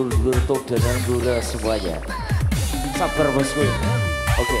Dulur Toga dan Gula semuanya. Sabar bosku. Oke.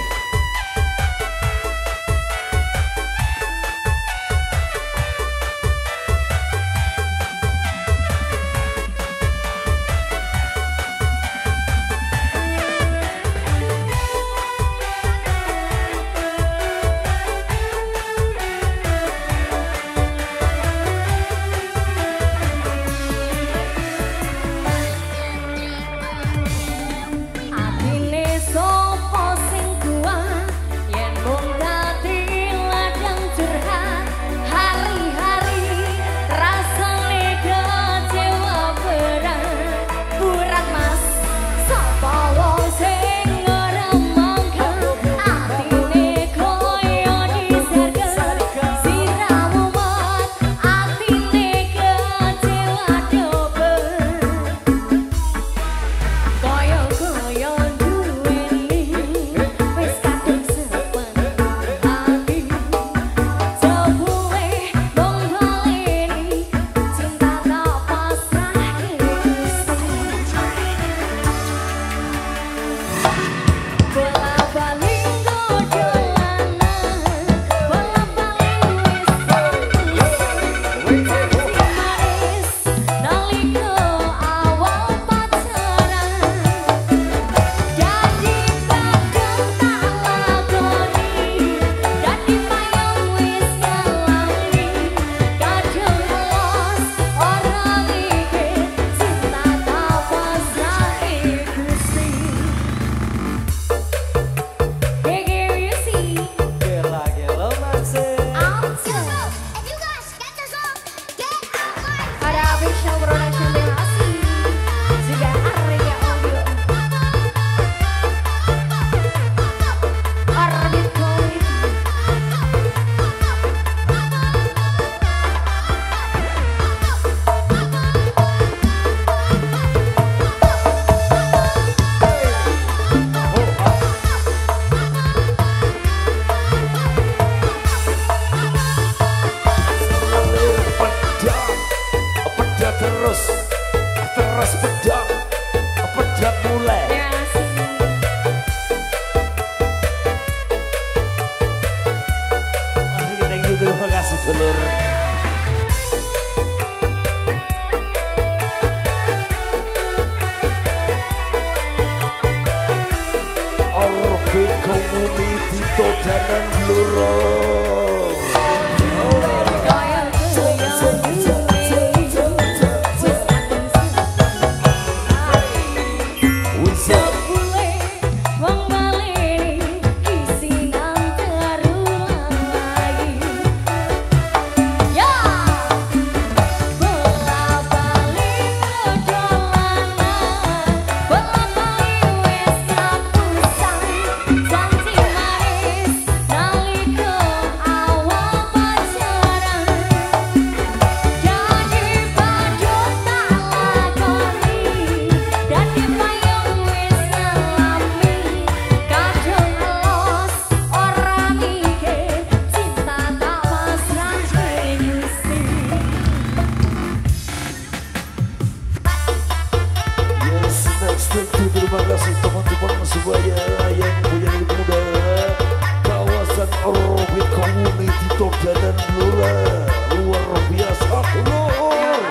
Terus pedang, pedang mulai. Terima kasih dulur. Orbit komuni Dito Danan Blurong. Terima kasih teman-teman semuanya yang punya hidup muda kawasan Orbit Community Toga dan Blora luar biasa luar.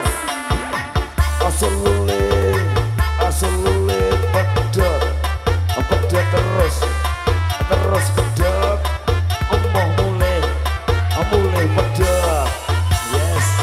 Asal lele pedak, pedak terus, terus pedak, mulai, mulai pedak. Yes.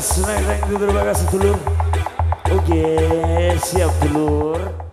senang-senang tidur bagas sedulur. Oke, siap dulur.